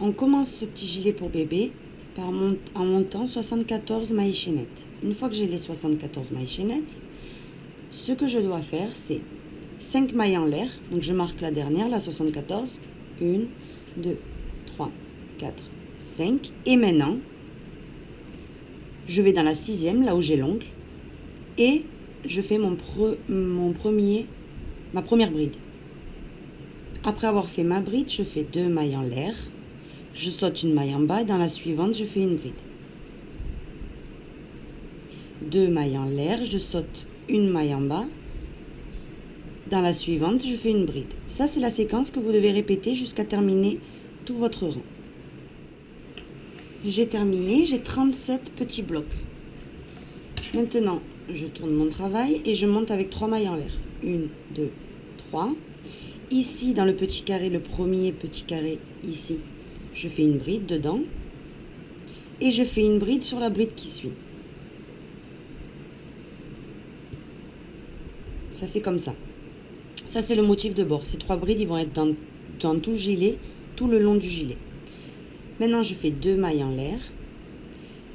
On commence ce petit gilet pour bébé en montant 74 mailles chaînettes. Une fois que j'ai les 74 mailles chaînettes, ce que je dois faire, c'est 5 mailles en l'air. Donc je marque la dernière, la 74. 1, 2, 3, 4, 5. Et maintenant, je vais dans la sixième, là où j'ai l'ongle, et je fais ma première bride. Après avoir fait ma bride, je fais 2 mailles en l'air, je saute une maille en bas, et dans la suivante, je fais une bride. 2 mailles en l'air, je saute une maille en bas, dans la suivante, je fais une bride. Ça, c'est la séquence que vous devez répéter jusqu'à terminer tout votre rang. J'ai terminé, j'ai 37 petits blocs. Maintenant, je tourne mon travail et je monte avec 3 mailles en l'air. 1, 2, 3. Ici, dans le petit carré, le premier petit carré, ici, je fais une bride dedans. Et je fais une bride sur la bride qui suit. Ça fait comme ça. Ça, c'est le motif de bord. Ces 3 brides, ils vont être dans tout le gilet, tout le long du gilet. Maintenant, je fais 2 mailles en l'air,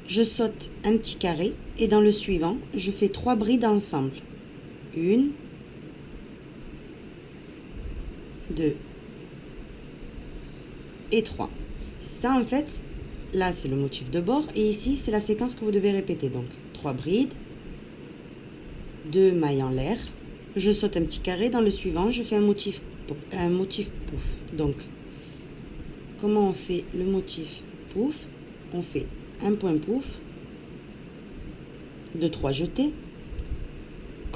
je saute un petit carré et dans le suivant, je fais 3 brides ensemble. 1, 2 et 3. Ça, en fait, là, c'est le motif de bord et ici, c'est la séquence que vous devez répéter. Donc, 3 brides, 2 mailles en l'air, je saute un petit carré, dans le suivant, je fais un motif pouf. Donc, comment on fait le motif pouf? On fait un point pouf de 3 jetés,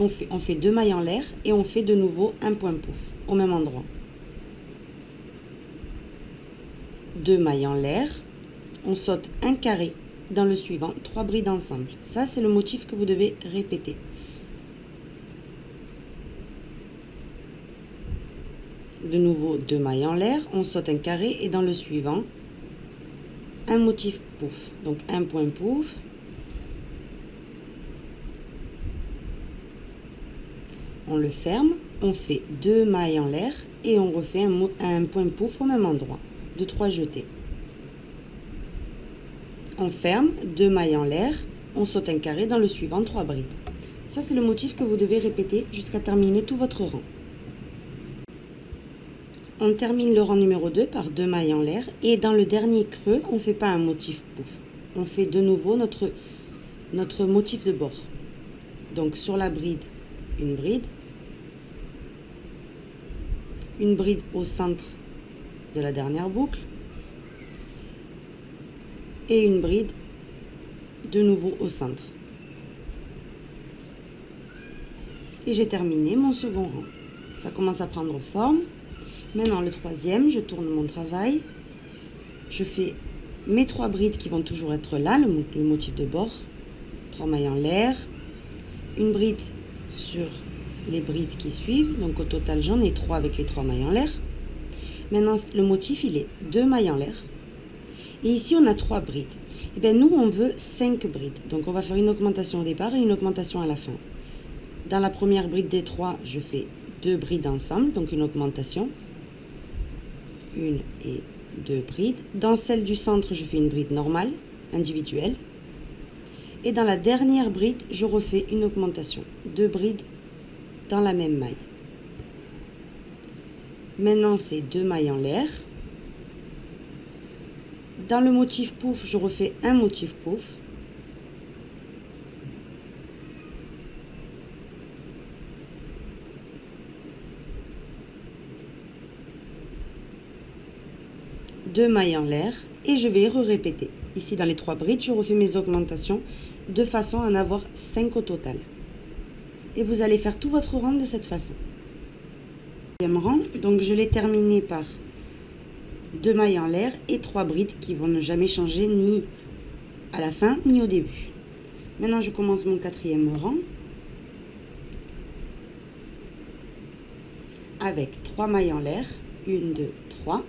on fait 2 mailles en l'air et on fait de nouveau un point pouf au même endroit. 2 mailles en l'air, on saute un carré, dans le suivant 3 brides ensemble. Ça, c'est le motif que vous devez répéter. De nouveau 2 mailles en l'air, on saute un carré et dans le suivant, un motif pouf. Donc un point pouf, 1 le ferme, on fait 2 mailles en l'air et on refait un point pouf au même endroit, de 3 jetés. On ferme, 2 mailles en l'air, on saute un carré, dans le suivant 3 brides. Ça, c'est le motif que vous devez répéter jusqu'à terminer tout votre rang. On termine le rang numéro 2 par 2 mailles en l'air et dans le dernier creux, on ne fait pas un motif pouf. On fait de nouveau notre motif de bord. Donc sur la bride, une bride. Une bride au centre de la dernière boucle. Et une bride de nouveau au centre. Et j'ai terminé mon second rang. Ça commence à prendre forme. Maintenant, le troisième, je tourne mon travail. Je fais mes 3 brides qui vont toujours être là, le motif de bord. 3 mailles en l'air. Une bride sur les brides qui suivent. Donc, au total, j'en ai 3 avec les 3 mailles en l'air. Maintenant, le motif, il est 2 mailles en l'air. Et ici, on a 3 brides. Et bien, nous, on veut 5 brides. Donc, on va faire une augmentation au départ et une augmentation à la fin. Dans la première bride des 3, je fais 2 brides ensemble, donc une augmentation. 1 et 2 brides. Dans celle du centre, je fais une bride normale, individuelle. Et dans la dernière bride, je refais une augmentation. 2 brides dans la même maille. Maintenant, c'est 2 mailles en l'air. Dans le motif pouf, je refais un motif pouf. Deux mailles en l'air et je vais répéter. Ici dans les 3 brides, je refais mes augmentations de façon à en avoir 5 au total. Et vous allez faire tout votre rang de cette façon. Deuxième rang, donc je l'ai terminé par 2 mailles en l'air et 3 brides qui vont ne jamais changer ni à la fin ni au début. Maintenant, je commence mon 4e rang avec 3 mailles en l'air, 1, 2, 3.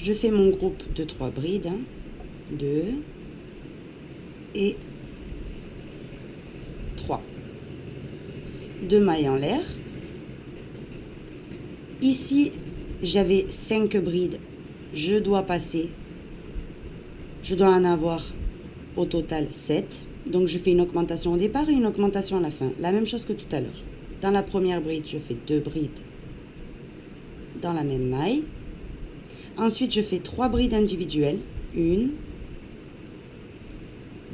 Je fais mon groupe de 3 brides, 2 et 3. 2 mailles en l'air. Ici, j'avais 5 brides je dois passer, je dois en avoir au total 7. Donc je fais une augmentation au départ et une augmentation à la fin. La même chose que tout à l'heure. Dans la première bride, je fais 2 brides dans la même maille. Ensuite, je fais 3 brides individuelles. 1,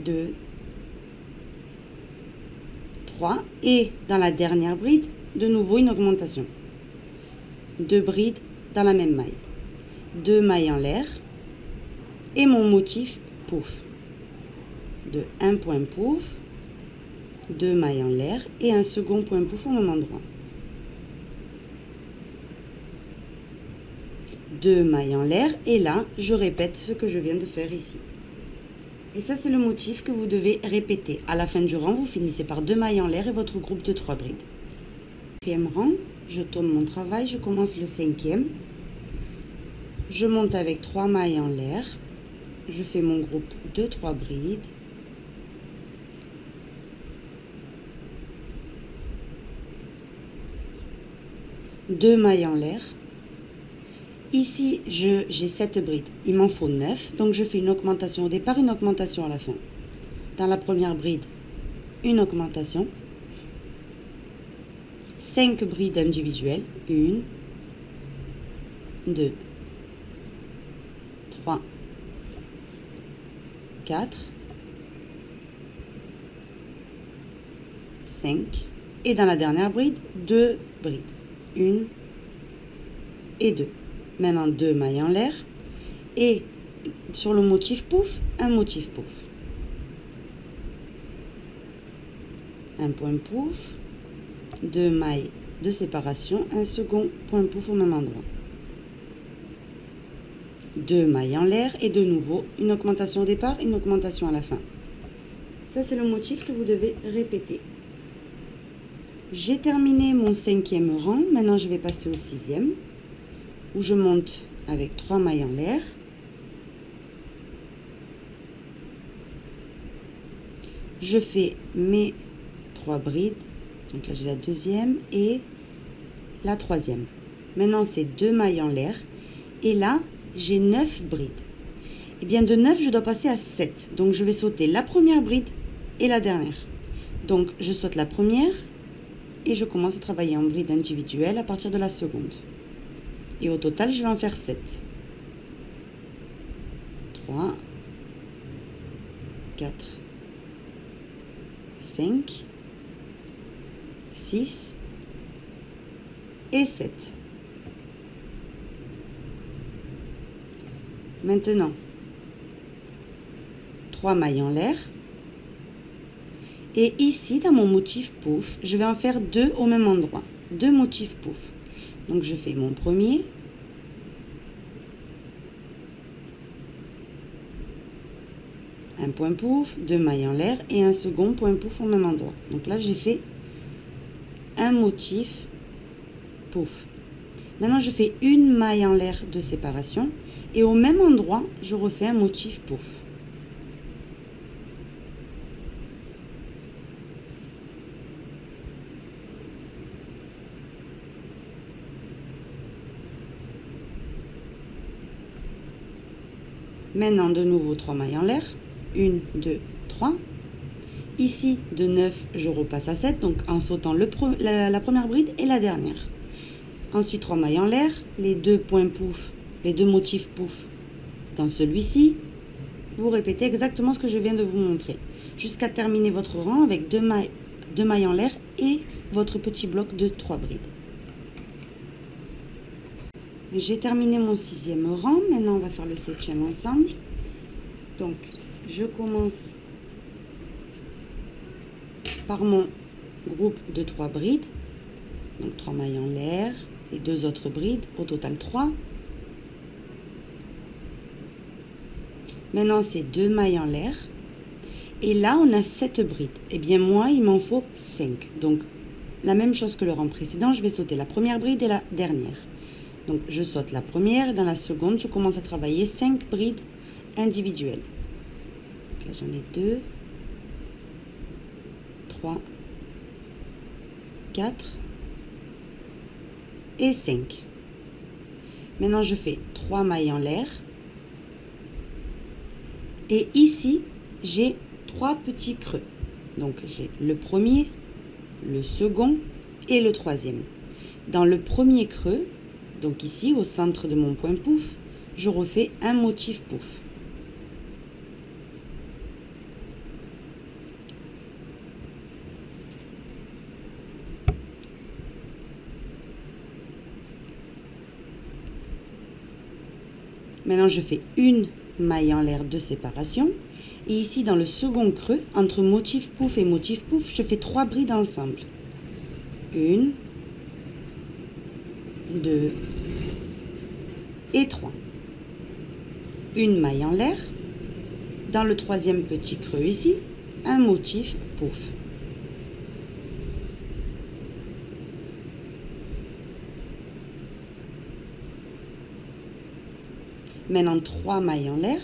2, 3. Et dans la dernière bride, de nouveau une augmentation. 2 brides dans la même maille. 2 mailles en l'air. Et mon motif pouf. De 1 point pouf, 2 mailles en l'air et un second point pouf au même endroit. 2 mailles en l'air et là, je répète ce que je viens de faire ici. Et ça, c'est le motif que vous devez répéter. À la fin du rang, vous finissez par 2 mailles en l'air et votre groupe de 3 brides. 5e rang, je tourne mon travail, je commence le 5e. Je monte avec 3 mailles en l'air. Je fais mon groupe de 3 brides. Deux mailles en l'air. Ici, j'ai 7 brides. Il m'en faut 9. Donc, je fais une augmentation au départ, une augmentation à la fin. Dans la première bride, une augmentation. 5 brides individuelles. 1, 2, 3, 4, 5. Et dans la dernière bride, 2 brides. 1 et 2. Maintenant 2 mailles en l'air et sur le motif pouf, un motif pouf. Un point pouf, 2 mailles de séparation, un second point pouf au même endroit. 2 mailles en l'air et de nouveau une augmentation au départ, une augmentation à la fin. Ça, c'est le motif que vous devez répéter. J'ai terminé mon 5e rang, maintenant je vais passer au 6e, où je monte avec 3 mailles en l'air. Je fais mes 3 brides, donc là j'ai la 2e et la 3e. Maintenant c'est 2 mailles en l'air, et là j'ai 9 brides. Et bien de 9 je dois passer à 7, donc je vais sauter la première bride et la dernière. Donc je saute la première, et je commence à travailler en bride individuelle à partir de la seconde. Et au total, je vais en faire 7. 3, 4, 5, 6 et 7. Maintenant, 3 mailles en l'air. Et ici, dans mon motif pouf, je vais en faire 2 au même endroit. 2 motifs pouf. Donc, je fais mon premier. Un point pouf, 2 mailles en l'air et un second point pouf au même endroit. Donc là, j'ai fait un motif pouf. Maintenant, je fais une maille en l'air de séparation. Et au même endroit, je refais un motif pouf. Maintenant, de nouveau, 3 mailles en l'air. 1, 2, 3. Ici, de 9, je repasse à 7, donc en sautant la première bride et la dernière. Ensuite, 3 mailles en l'air. Les 2 points pouf, les 2 motifs pouf dans celui-ci. Vous répétez exactement ce que je viens de vous montrer. Jusqu'à terminer votre rang avec 2 mailles en l'air et votre petit bloc de 3 brides. J'ai terminé mon 6e rang, maintenant on va faire le 7e ensemble. Donc, je commence par mon groupe de 3 brides. Donc 3 mailles en l'air et 2 autres brides, au total 3. Maintenant, c'est 2 mailles en l'air. Et là, on a 7 brides. Et bien moi, il m'en faut 5. Donc, la même chose que le rang précédent, je vais sauter la première bride et la dernière. Donc, je saute la première et dans la seconde, je commence à travailler 5 brides individuelles. Donc là, j'en ai 2, 3, 4 et 5. Maintenant, je fais 3 mailles en l'air. Et ici, j'ai 3 petits creux. Donc, j'ai le premier, le second et le troisième. Dans le premier creux, donc ici, au centre de mon point pouf, je refais un motif pouf. Maintenant, je fais une maille en l'air de séparation. Et ici, dans le second creux, entre motif pouf et motif pouf, je fais 3 brides ensemble. 1, 2 et 3. Une maille en l'air. Dans le troisième petit creux ici, un motif pouf. Maintenant 3 mailles en l'air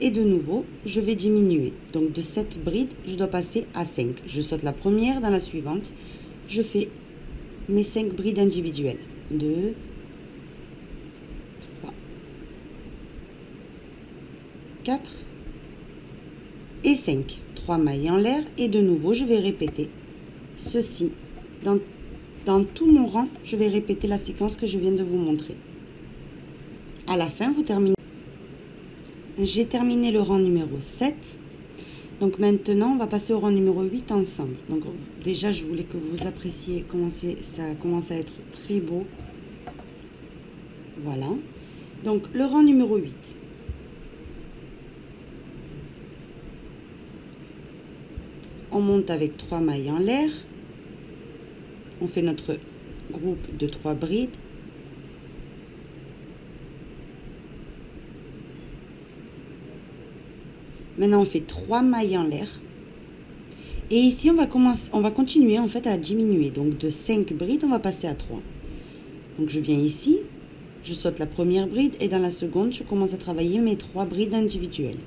et de nouveau je vais diminuer, donc de 7 brides je dois passer à 5. Je saute la première, dans la suivante je fais mes 5 brides individuelles. 2, 3, 4 et 5. 3 mailles en l'air et de nouveau je vais répéter ceci dans tout mon rang. Je vais répéter la séquence que je viens de vous montrer. À la fin, vous terminez. J'ai terminé le rang numéro 7. Donc maintenant, on va passer au rang numéro 8 ensemble. Donc déjà, je voulais que vous appréciez comment ça commence à être très beau. Voilà. Donc le rang numéro 8. On monte avec 3 mailles en l'air. On fait notre groupe de 3 brides. Maintenant, on fait 3 mailles en l'air. Et ici, on va continuer en fait à diminuer. Donc, de 5 brides, on va passer à 3. Donc, je viens ici, je saute la première bride et dans la seconde, je commence à travailler mes 3 brides individuelles.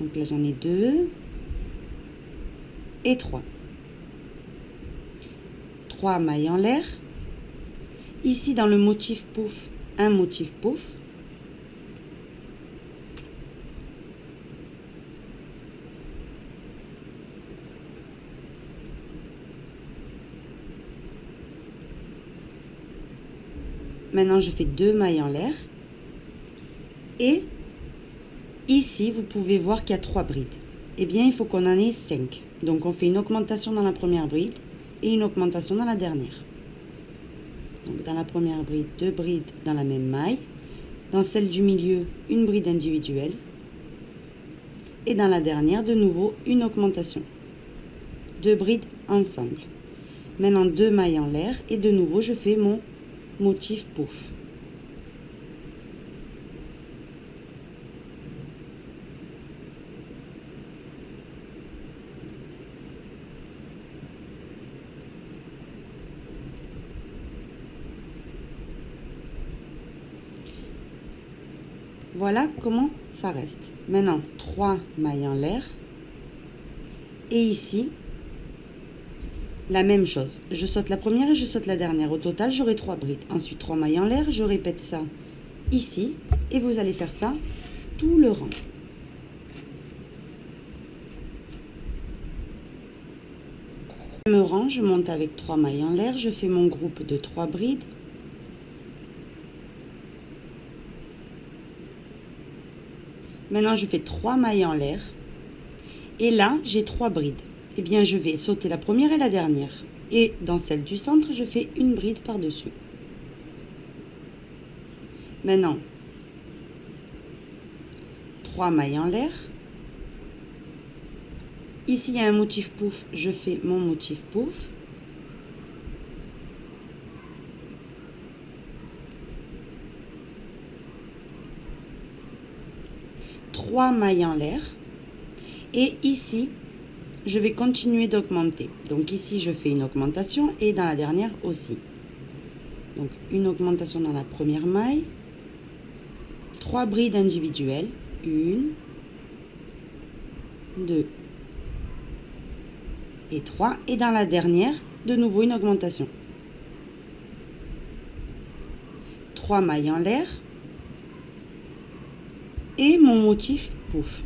Donc là, j'en ai 2 et 3. 3 mailles en l'air. Ici, dans le motif pouf, un motif pouf. Maintenant, je fais 2 mailles en l'air. Et ici, vous pouvez voir qu'il y a 3 brides. Eh bien, il faut qu'on en ait 5. Donc, on fait une augmentation dans la première bride et une augmentation dans la dernière. Donc, dans la première bride, 2 brides dans la même maille. Dans celle du milieu, une bride individuelle. Et dans la dernière, de nouveau, une augmentation. 2 brides ensemble. Maintenant, 2 mailles en l'air. Et de nouveau, je fais mon motif pouf. Voilà comment ça reste. Maintenant, 3 mailles en l'air. Et ici, la même chose, je saute la première et je saute la dernière. Au total, j'aurai 3 brides. Ensuite, 3 mailles en l'air, je répète ça ici. Et vous allez faire ça tout le rang. Je me range, je monte avec 3 mailles en l'air. Je fais mon groupe de 3 brides. Maintenant, je fais 3 mailles en l'air. Et là, j'ai 3 brides. Eh bien, je vais sauter la première et la dernière. Et dans celle du centre, je fais une bride par-dessus. Maintenant, 3 mailles en l'air. Ici, il y a un motif pouf. Je fais mon motif pouf. Trois mailles en l'air. Et ici, je vais continuer d'augmenter. Donc ici, je fais une augmentation et dans la dernière aussi. Donc une augmentation dans la première maille. 3 brides individuelles. 1, 2 et 3. Et dans la dernière, de nouveau une augmentation. 3 mailles en l'air et mon motif pouf.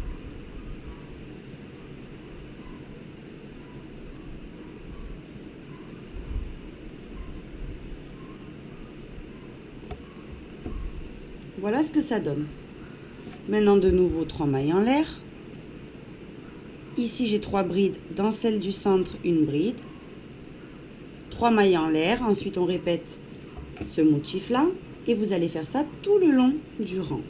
Voilà ce que ça donne. Maintenant de nouveau 3 mailles en l'air. Ici j'ai 3 brides, dans celle du centre une bride, 3 mailles en l'air, ensuite on répète ce motif là et vous allez faire ça tout le long du rang.